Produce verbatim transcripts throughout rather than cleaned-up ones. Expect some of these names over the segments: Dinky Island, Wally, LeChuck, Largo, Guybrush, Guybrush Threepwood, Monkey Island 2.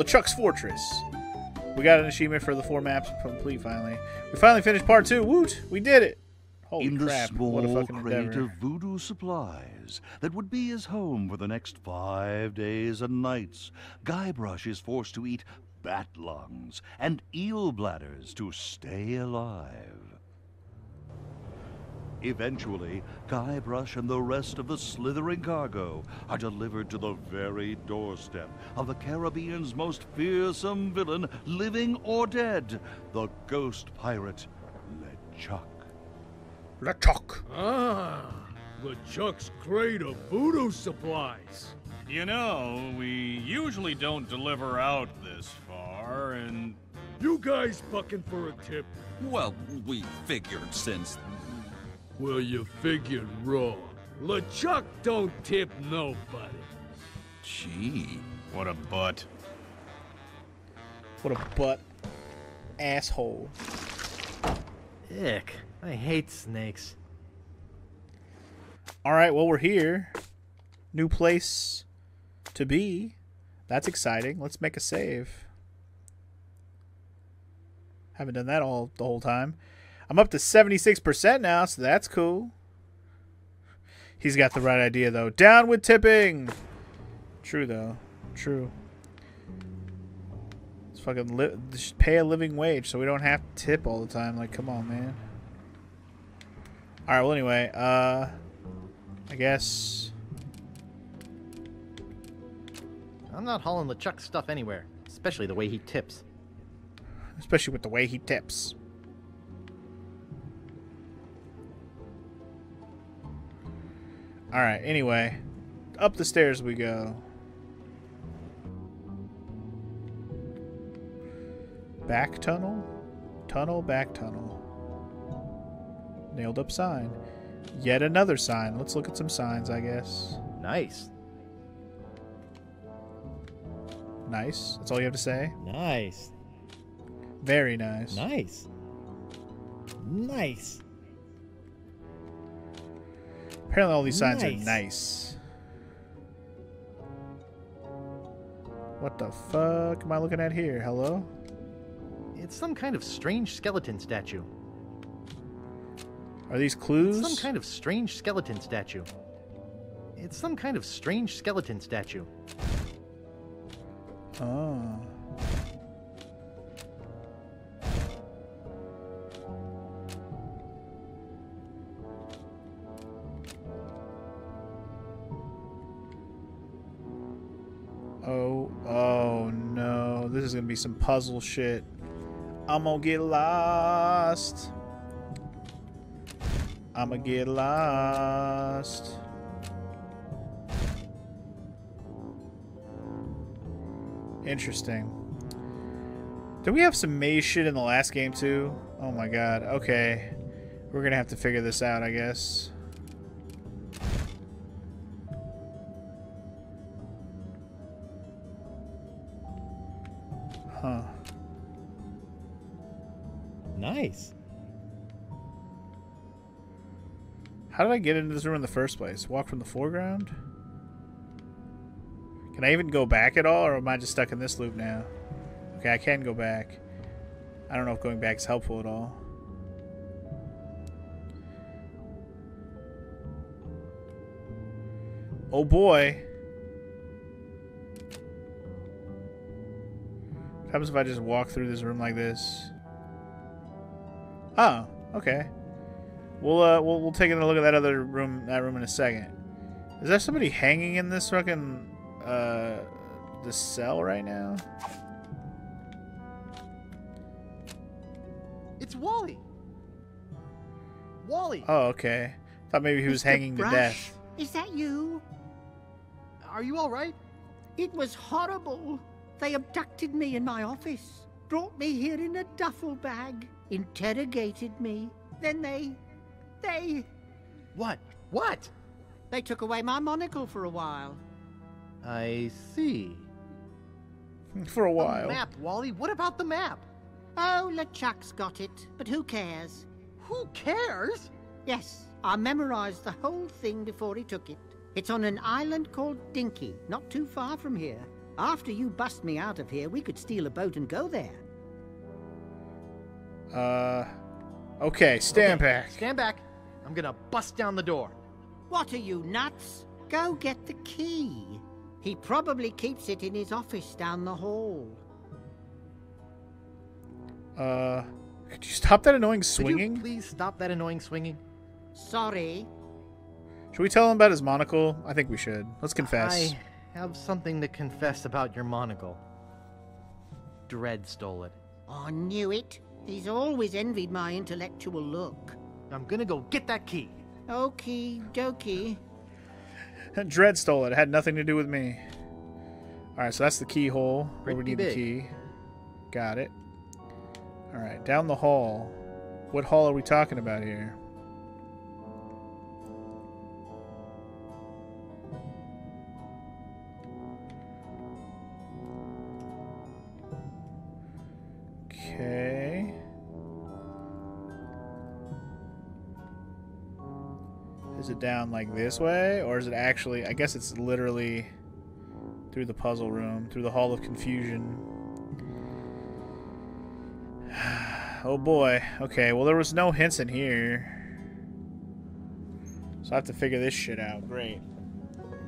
LeChuck's Fortress. We got an achievement for the four maps complete finally. We finally finished part two. Woot! We did it! Holy in crap, the small what a fucking crate endeavor. Of voodoo supplies that would be his home for the next five days and nights, Guybrush is forced to eat bat lungs and eel bladders to stay alive. Eventually, Guybrush and the rest of the slithering cargo are delivered to the very doorstep of the Caribbean's most fearsome villain, living or dead, the ghost pirate, LeChuck. LeChuck. Ah, LeChuck's crate of voodoo supplies. You know, we usually don't deliver out this far, and... You guys bucking for a tip? Well, we figured since... Well, you figured wrong. LeChuck don't tip nobody. Gee, what a butt. What a butt. Asshole. Ick, I hate snakes. Alright, well, we're here. New place to be. That's exciting. Let's make a save. Haven't done that all the whole time. I'm up to seventy-six percent now, so that's cool. He's got the right idea, though. Down with tipping! True, though. True. Let's fucking li just pay a living wage so we don't have to tip all the time. Like, come on, man. Alright, well, anyway. Uh, I guess... I'm not hauling LeChuck's stuff anywhere. Especially the way he tips. Especially with the way he tips. Alright, anyway, up the stairs we go. Back tunnel? Tunnel, back tunnel. Nailed up sign. Yet another sign. Let's look at some signs, I guess. Nice. Nice. That's all you have to say? Nice. Very nice. Nice. Nice. Apparently all these signs nice. Are nice. What the fuck am I looking at here? Hello? It's some kind of strange skeleton statue. Are these clues? It's some kind of strange skeleton statue. It's some kind of strange skeleton statue. Oh. Oh, oh no. This is gonna be some puzzle shit. I'm gonna get lost. I'm gonna get lost. Interesting. Did we have some maze shit in the last game too? Oh my god. Okay. We're gonna have to figure this out, I guess. Huh. Nice. How did I get into this room in the first place? Walk from the foreground? Can I even go back at all, or am I just stuck in this loop now? Okay, I can go back. I don't know if going back is helpful at all. Oh boy. What happens if I just walk through this room like this? Oh, okay. We'll uh, we'll we'll take a look at that other room, that room in a second. Is there somebody hanging in this fucking uh, the cell right now? It's Wally. Wally. Oh, okay. Thought maybe he was Mister hanging Brush, to death. Is that you? Are you all right? It was horrible. They abducted me in my office, brought me here in a duffel bag, interrogated me. Then they... they... What? What? They took away my monocle for a while. I see. For a while. The map, Wally. What about the map? Oh, LeChuck's got it, but who cares? Who cares? Yes, I memorized the whole thing before he took it. It's on an island called Dinky, not too far from here. After you bust me out of here, we could steal a boat and go there. Uh, okay, stand okay, back. Stand back. I'm gonna bust down the door. What are you, nuts? Go get the key. He probably keeps it in his office down the hall. Uh, could you stop that annoying swinging? Could you please stop that annoying swinging? Sorry. Should we tell him about his monocle? I think we should. Let's confess. I have something to confess about your monocle. Dread stole it. I knew it. He's always envied my intellectual look. I'm gonna go get that key. Okie dokie. Dread stole it. It had nothing to do with me. Alright, so that's the keyhole. Where we need the key. Got it. Alright, down the hall. What hall are we talking about here? Okay. Is it down like this way? Or is it actually... I guess it's literally through the puzzle room, through the Hall of Confusion. Oh boy. Okay, well there was no hints in here. So I have to figure this shit out. Great.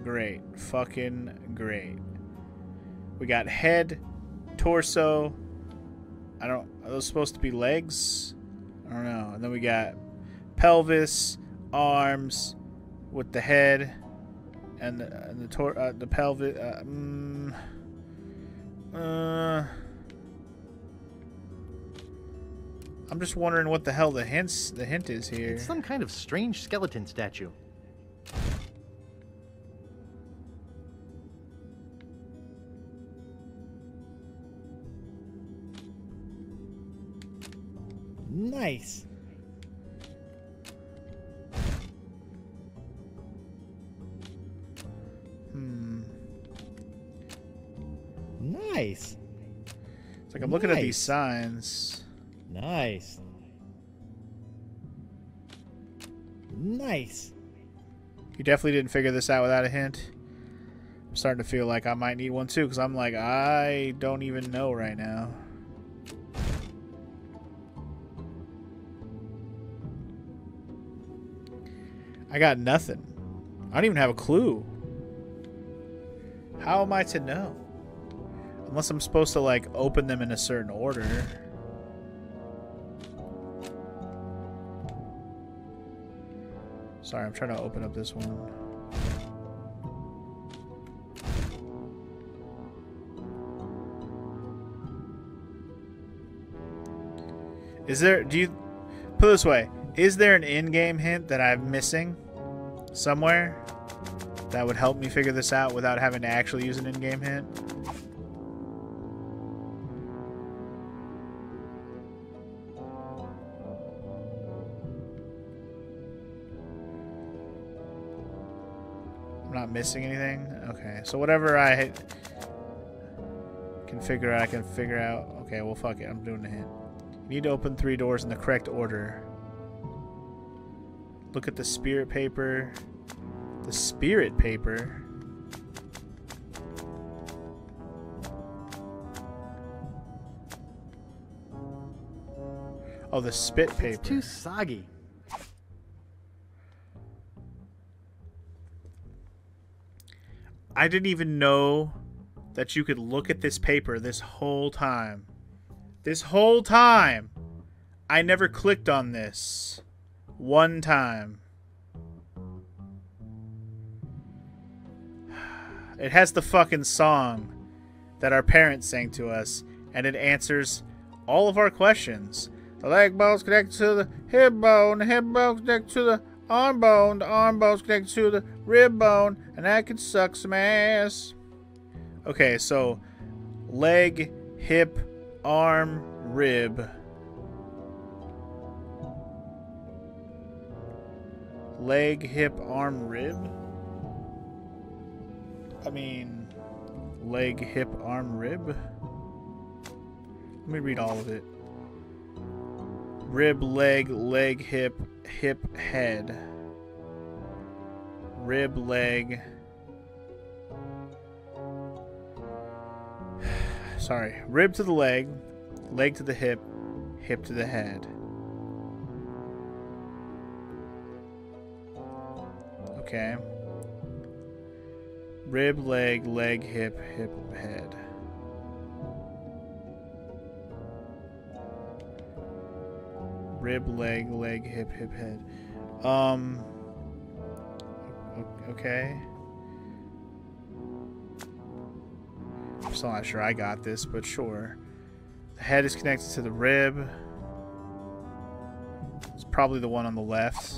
Great. Fucking great. We got head, torso... I don't... Are those supposed to be legs? I don't know. And then we got pelvis, arms, with the head, and the, and the, tor uh, the pelvis... Uh, mm, uh, I'm just wondering what the hell the, hints, the hint is here. It's some kind of strange skeleton statue. Nice. Hmm. Nice. It's like I'm looking nice. At these signs. Nice. Nice. You definitely didn't figure this out without a hint. I'm starting to feel like I might need one too, because I'm like, I don't even know right now. I got nothing. I don't even have a clue. How am I to know? Unless I'm supposed to, like, open them in a certain order. Sorry, I'm trying to open up this one. Is there... Do you... Put it this way. Is there an in-game hint that I'm missing somewhere that would help me figure this out without having to actually use an in-game hint? I'm not missing anything? Okay, so whatever I can figure out, I can figure out. Okay, well, fuck it. I'm doing the hint. You need to open three doors in the correct order. Look at the spirit paper. The spirit paper. Oh, the spit paper. It's too soggy. I didn't even know that you could look at this paper this whole time. This whole time! I never clicked on this. One time. It has the fucking song that our parents sang to us, and it answers all of our questions. The leg bone's connected to the hip bone, the hip bone's connected to the arm bone, the arm bone's connected to the rib bone, and I can suck some ass. Okay, so leg, hip, arm, rib. Leg, hip, arm, rib? I mean, leg, hip, arm, rib? Let me read all of it. Rib, leg, leg, hip, hip, head. Rib, leg. sorry. Rib to the leg, leg to the hip, hip to the head. Okay. Rib, leg, leg, hip, hip, head. Rib, leg, leg, hip, hip, head. Um. Okay. I'm still not sure I got this, but sure. The head is connected to the rib. It's probably the one on the left.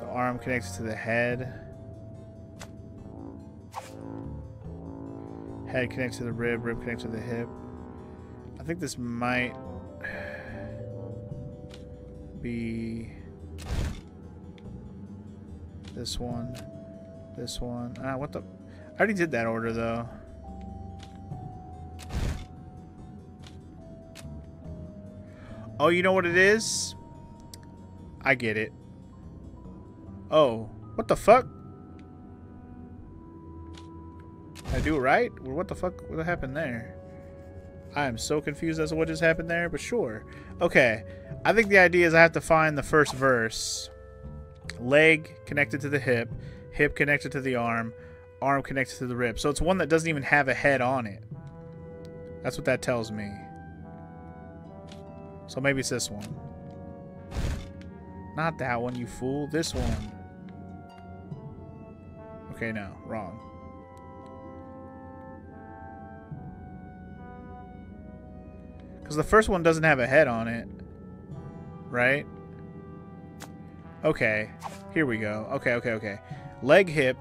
The arm connected to the head. Head connected to the rib, rib connected to the hip. I think this might be this one, this one. Ah, what the? I already did that order though. Oh, you know what it is? I get it. Oh, what the fuck? Did I do it right? Well, what the fuck? What happened there? I am so confused as to what just happened there, but sure. Okay, I think the idea is I have to find the first verse. Leg connected to the hip, hip connected to the arm, arm connected to the rib. So it's one that doesn't even have a head on it. That's what that tells me. So maybe it's this one. Not that one, you fool. This one. Okay, no, wrong. Because the first one doesn't have a head on it, right? Okay, here we go. Okay, okay, okay. Leg, hip,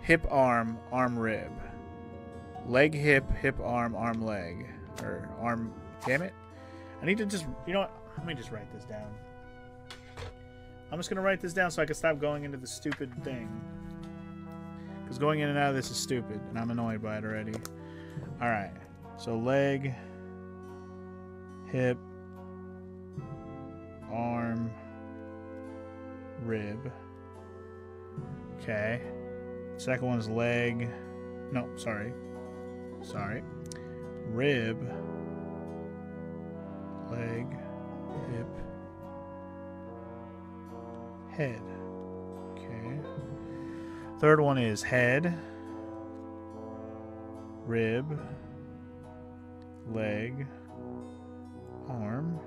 hip, arm, arm, rib. Leg, hip, hip, arm, arm, leg. Or arm, damn it. I need to just, you know what? Let me just write this down. I'm just going to write this down so I can stop going into the stupid thing. Because going in and out of this is stupid, and I'm annoyed by it already. All right, so leg, hip, arm, rib. Okay. Second one is leg. No, sorry. Sorry. Rib, leg, hip, head. Okay. Third one is head, rib, leg, arm.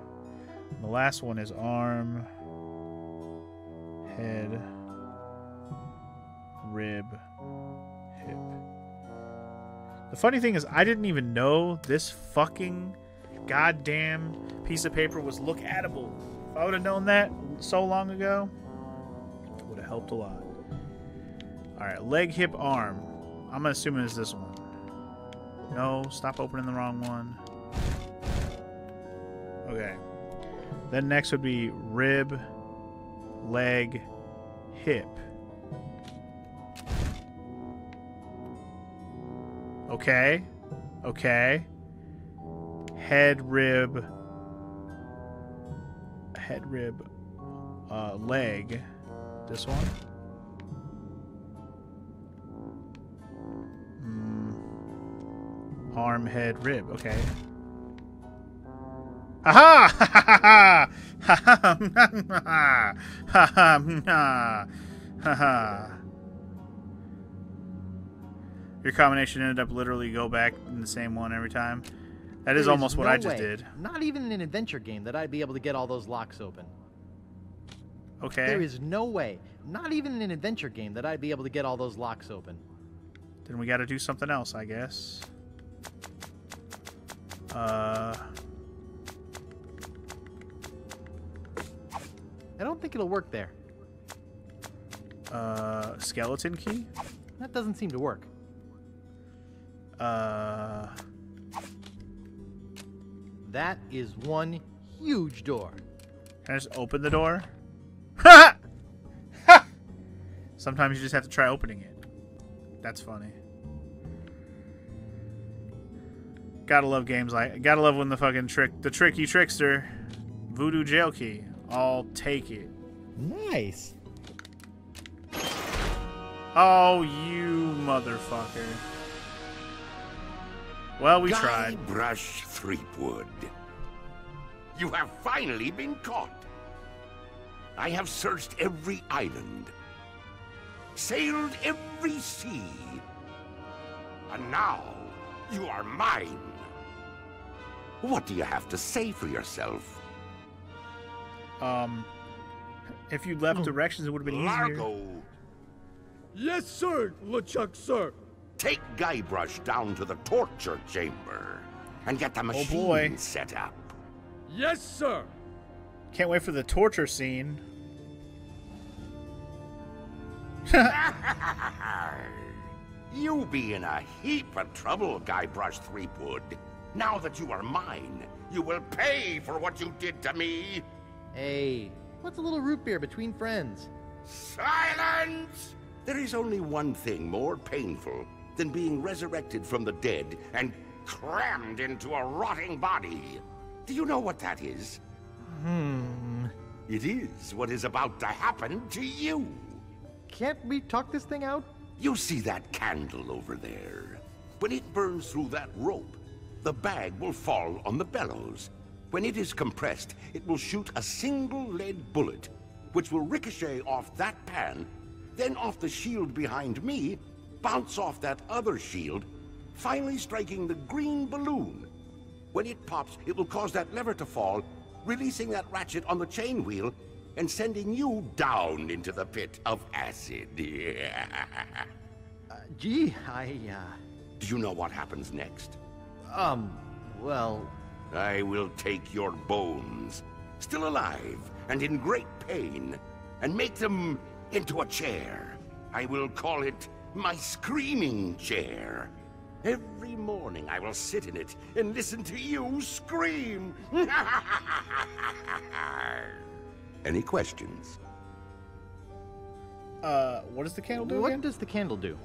And the last one is arm, head, rib, hip. The funny thing is I didn't even know this fucking goddamn piece of paper was look atable. If I would have known that so long ago, it would have helped a lot. Alright, leg, hip, arm. I'm assuming it's this one. No, stop opening the wrong one. Okay. Then next would be rib, leg, hip. Okay. Okay. Head, rib. Head, rib. Uh, leg. This one. Mm. Arm, head, rib. Okay. Aha! Ha ha ha! Ha ha ha! Ha ha ha! Your combination ended up literally go back in the same one every time. That is almost what I just did. Not even in an adventure game that I'd be able to get all those locks open. Okay. There is no way. Not even in an adventure game that I'd be able to get all those locks open. Then we got to do something else, I guess. Uh. I don't think it'll work there. Uh, skeleton key? That doesn't seem to work. Uh... That is one huge door. Can I just open the door? Ha! Ha! Sometimes you just have to try opening it. That's funny. Gotta love games like... Gotta love when the fucking trick... The tricky trickster. Voodoo jail key. I'll take it. Nice. Oh, you motherfucker. Well, we Guy tried. Brush Threepwood. You have finally been caught. I have searched every island, sailed every sea, and now you are mine. What do you have to say for yourself? Um, if you left oh. directions, it would have been easier. Largo. Yes, sir, LeChuck, sir. Take Guybrush down to the torture chamber and get the machine oh boy. set up. Yes, sir. Can't wait for the torture scene. You be in a heap of trouble, Guybrush Threepwood. Now that you are mine, you will pay for what you did to me. Hey, what's a little root beer between friends? Silence! There is only one thing more painful than being resurrected from the dead and crammed into a rotting body. Do you know what that is? Hmm. It is what is about to happen to you. Can't we talk this thing out? You see that candle over there? When it burns through that rope, the bag will fall on the bellows. When it is compressed, it will shoot a single lead bullet, which will ricochet off that pan, then off the shield behind me, bounce off that other shield, finally striking the green balloon. When it pops, it will cause that lever to fall, releasing that ratchet on the chain wheel, and sending you down into the pit of acid. uh, gee, I, uh... Do you know what happens next? Um, well... I will take your bones, still alive and in great pain, and make them into a chair. I will call it my screaming chair. Every morning I will sit in it and listen to you scream. Any questions? Uh, what does the candle do? What again? does the candle do?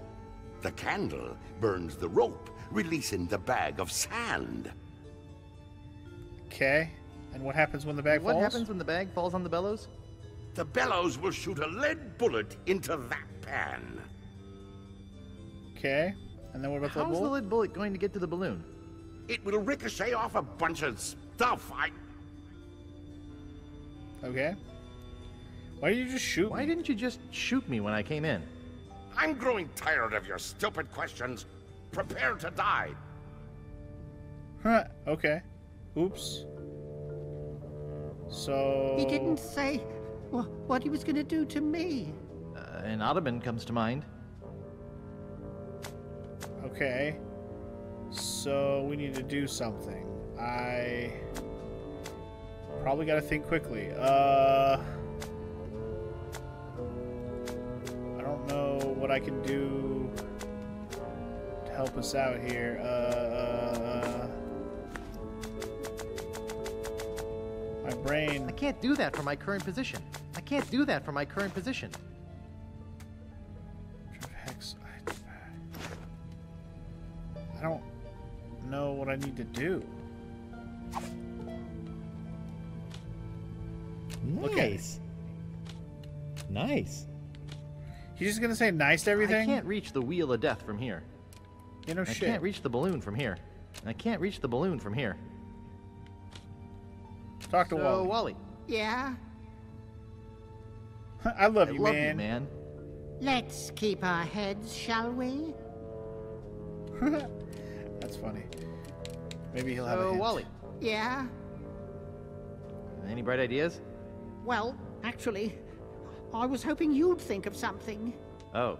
The candle burns the rope, releasing the bag of sand. Okay. And what happens when the bag what falls? What happens when the bag falls on the bellows? The bellows will shoot a lead bullet into that pan. Okay. And then what about the bullet? How's the lead bullet going to get to the balloon? It will ricochet off a bunch of stuff. I. Okay. Why did you just shoot me? Why didn't you just shoot me when I came in? I'm growing tired of your stupid questions. Prepare to die. Huh. Okay. Oops. So. He didn't say wh what he was going to do to me. Uh, an ottoman comes to mind. Okay. So we need to do something. I. Probably gotta think quickly. Uh, I don't know what I can do to help us out here. Uh, my brain. I can't do that from my current position. I can't do that from my current position. I don't know what I need to do. Nice. Okay. Nice. He's just gonna say nice to everything? I can't reach the wheel of death from here. You know, I shit. I can't reach the balloon from here. And I can't reach the balloon from here. Talk to so, Wally. Wally. Yeah? I love, I you, love man. you, man. Let's keep our heads, shall we? That's funny. Maybe he'll so, have a hint. Wally. Yeah? Any bright ideas? Well, actually, I was hoping you'd think of something. Oh.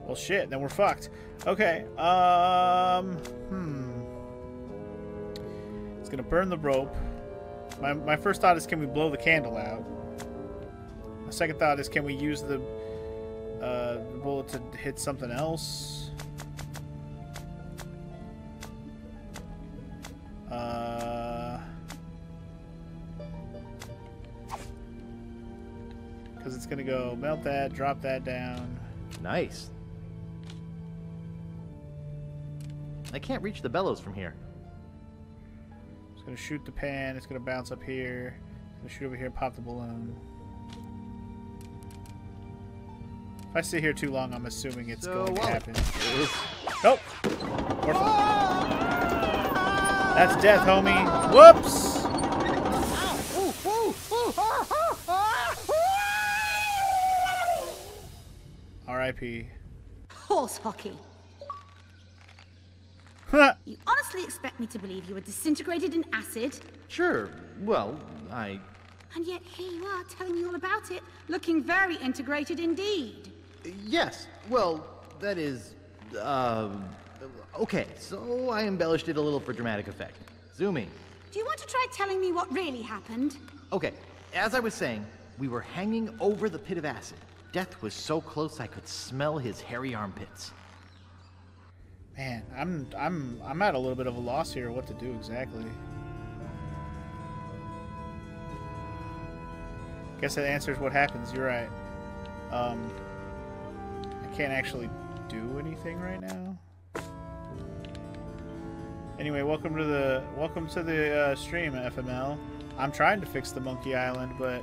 Well, shit, then we're fucked. Okay, um... Hmm. It's gonna burn the rope. My, my first thought is, can we blow the candle out? My second thought is, can we use the uh, bullet to hit something else? Uh... Because it's going to go melt that, drop that down. Nice. I can't reach the bellows from here. It's going to shoot the pan. It's going to bounce up here. It's going to shoot over here and pop the balloon. If I sit here too long, I'm assuming it's so going well. to happen. Nope. We're fine. That's death, homie. Whoops! R I P Horse hockey. You honestly expect me to believe you were disintegrated in acid? Sure. Well, I... And yet here you are, telling me all about it, looking very integrated indeed. Yes. Well, that is... Um... Okay, so I embellished it a little for dramatic effect. Zooming. Do you want to try telling me what really happened? Okay, as I was saying, we were hanging over the pit of acid. Death was so close I could smell his hairy armpits. Man, I'm I'm I'm at a little bit of a loss here what to do exactly. Guess that answers what happens, you're right. Um I can't actually do anything right now. Anyway, welcome to the welcome to the uh, stream, F M L. I'm trying to fix the Monkey Island, but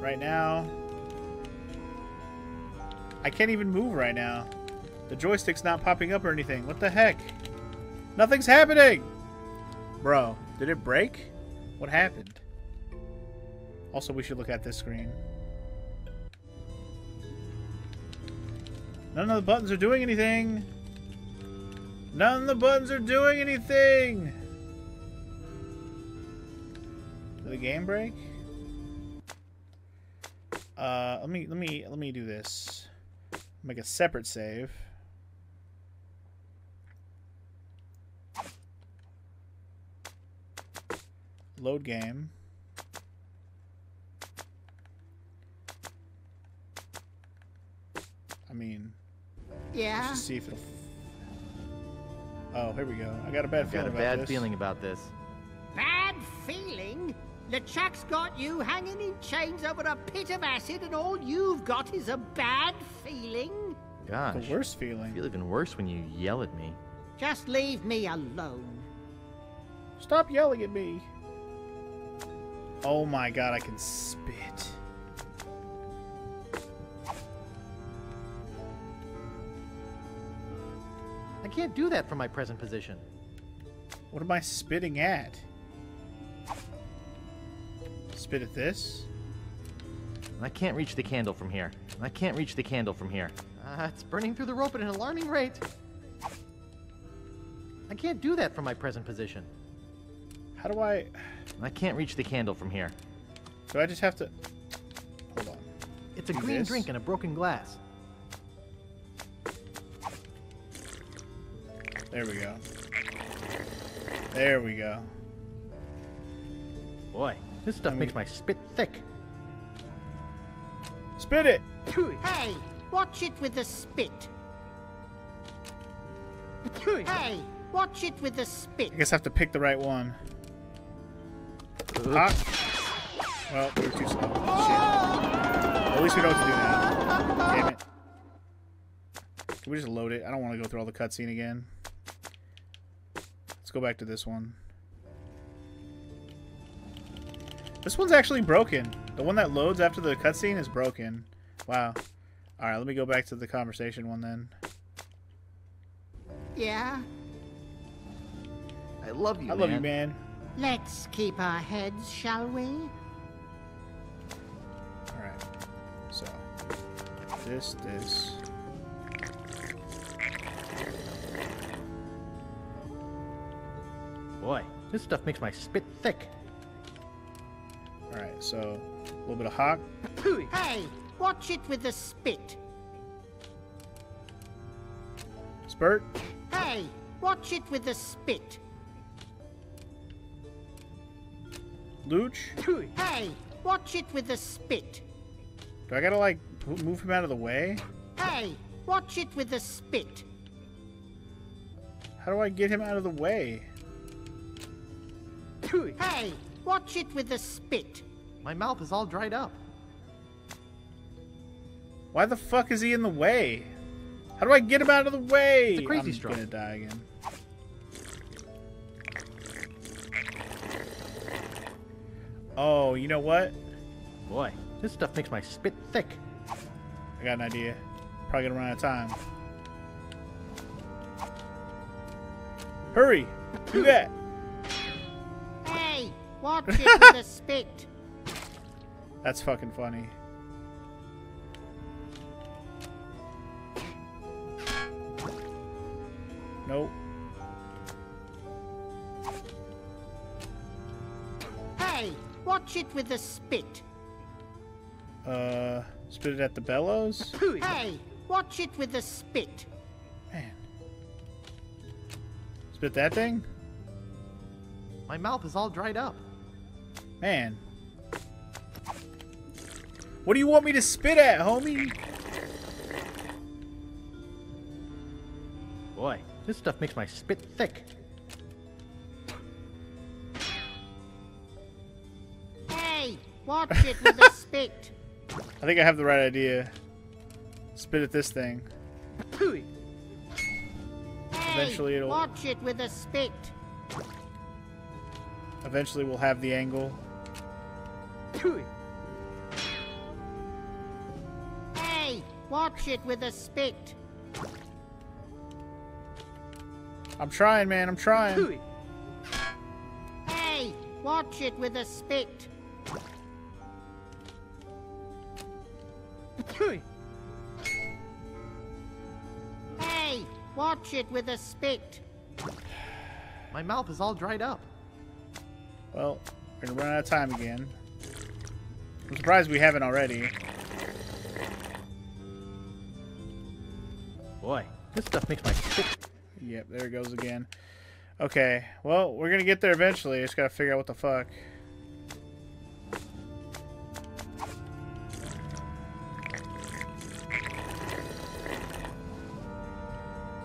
right now I can't even move right now. The joystick's not popping up or anything. What the heck? Nothing's happening! Bro, did it break? What happened? Also, we should look at this screen. None of the buttons are doing anything. None of the buttons are doing anything! Did the game break? Uh, let me, let me, let me do this. Make a separate save. Load game. I mean, yeah. Let's just see if it'll. Oh, here we go. I got a bad feeling about this. Got a bad this. feeling about this. Bad feeling? LeChuck's got you hanging in chains over a pit of acid, and all you've got is a bad feeling? Gosh. The worst feeling. I feel even worse when you yell at me. Just leave me alone. Stop yelling at me. Oh my god, I can spit. I can't do that from my present position. What am I spitting at? Spit at this? I can't reach the candle from here. I can't reach the candle from here. Uh, it's burning through the rope at an alarming rate. I can't do that from my present position. How do I... I can't reach the candle from here. Do I just have to... Hold on. It's a do green this? drink in a broken glass. There we go. There we go. Boy, this stuff I mean, makes my spit thick. Spit it! Hey, watch it with the spit. Hey, watch it with the spit. I guess I have to pick the right one. Hot. Well, we were too slow. Shit. At least we know what to do now. Damn it. Can we just load it? I don't want to go through all the cutscene again. Let's go back to this one. This one's actually broken. The one that loads after the cutscene is broken. Wow. Alright, let me go back to the conversation one then. Yeah? I love you, I man. I love you, man. Let's keep our heads, shall we? Alright. So. This, this... Boy, this stuff makes my spit thick. Alright, so a little bit of hawk. Hey, watch it with the spit. Spurt. Hey, watch it with the spit. Looch. Hey, watch it with the spit. Do I gotta like move him out of the way? Hey, watch it with the spit. How do I get him out of the way? Hey, watch it with the spit. My mouth is all dried up. Why the fuck is he in the way? How do I get him out of the way? It's a crazy stroke. I'm gonna die again. Oh, you know what? Boy, this stuff makes my spit thick. I got an idea. Probably gonna run out of time. Hurry! Do that! Watch it with a spit. That's fucking funny. Nope. Hey, watch it with a spit. Uh, spit it at the bellows? Hey, watch it with a spit. Man. Spit that thing? My mouth is all dried up. Man. What do you want me to spit at, homie? Boy, this stuff makes my spit thick. Hey, watch it with a spit. I think I have the right idea. Spit at this thing. Hey, eventually it'll... watch it with a spit. Eventually we'll have the angle. Hey, watch it with a spit. I'm trying, man, I'm trying. Hey, watch it with a spit. Hey, watch it with a spit. My mouth is all dried up. Well, we're gonna run out of time again. I'm surprised we haven't already. Boy, this stuff makes my spit. Yep, there it goes again. Okay, well, we're gonna get there eventually. I just gotta figure out what the fuck.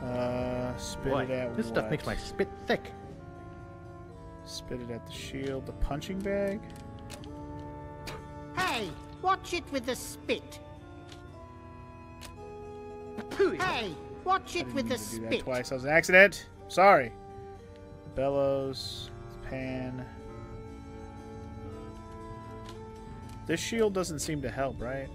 Uh, spit Boy, it at this what? Stuff makes my spit thick. Spit it at the shield, the punching bag. Hey, watch it with the spit. Hey, watch it with the spit. I didn't mean to do that twice. That was an accident. Sorry. Bellows, pan. This shield doesn't seem to help, right?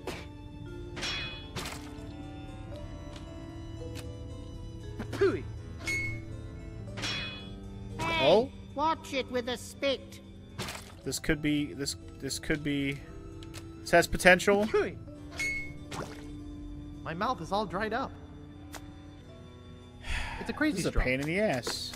Oh. Watch it with a spit. This could be this. This could be. This has potential. My mouth is all dried up. It's a crazy. This is a pain in the ass.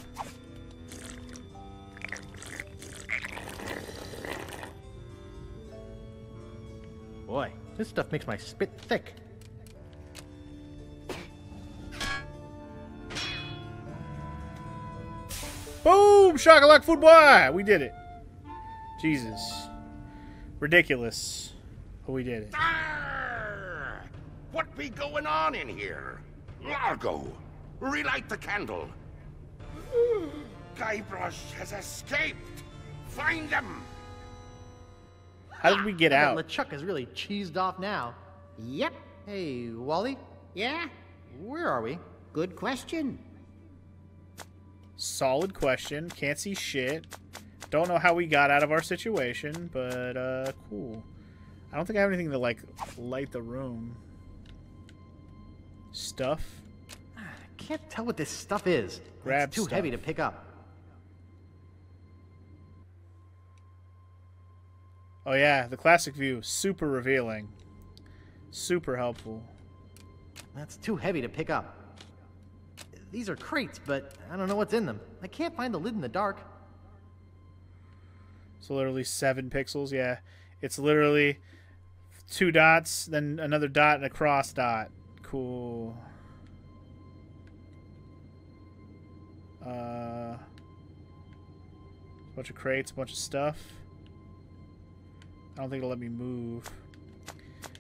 Boy, this stuff makes my spit thick. Boom! Shock-a-lock food boy! We did it. Jesus. Ridiculous. But we did it. Arrgh! What be going on in here? Largo, relight the candle. Guybrush has escaped. Find them. How did we get out? LeChuck is really cheesed off now. Yep. Hey, Wally? Yeah? Where are we? Good question. Solid question. Can't see shit. Don't know how we got out of our situation, but uh, cool. I don't think I have anything to like light the room. Stuff. I can't tell what this stuff is. Grab it's too stuff. Heavy to pick up. Oh yeah, the classic view. Super revealing. Super helpful. That's too heavy to pick up. These are crates, but I don't know what's in them. I can't find the lid in the dark. So literally seven pixels, yeah. It's literally two dots, then another dot and a cross dot. Cool. Uh, bunch of crates, a bunch of stuff. I don't think it'll let me move.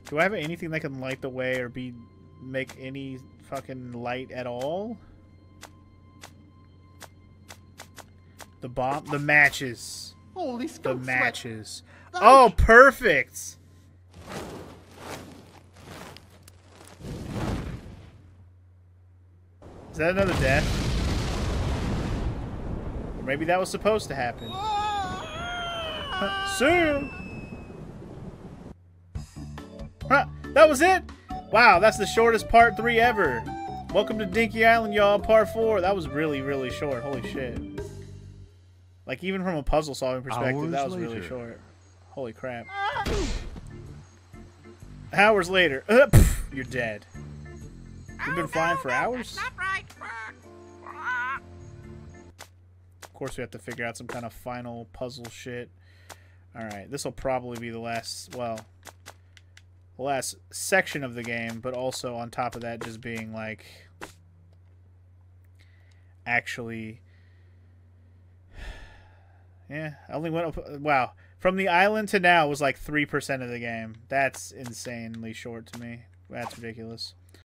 Do I have anything that can light the way or be make any fucking light at all? The bomb, the matches. Holy the matches. Sweat. Oh, perfect. Is that another death? Or maybe that was supposed to happen. Soon. Huh, that was it. Wow, that's the shortest part three ever. Welcome to Dinky Island, y'all. Part four. That was really, really short. Holy shit. Like, even from a puzzle solving perspective, Hours that was later. really short. Holy crap. Ah! Hours later. Uh, pff, you're dead. You've been oh, flying no, for no, hours? That's not right. Of course, we have to figure out some kind of final puzzle shit. Alright, this will probably be the last, well, the last section of the game, but also on top of that, just being like actually. Yeah, I only went up. Wow. From the island to now was like three percent of the game. That's insanely short to me. That's ridiculous.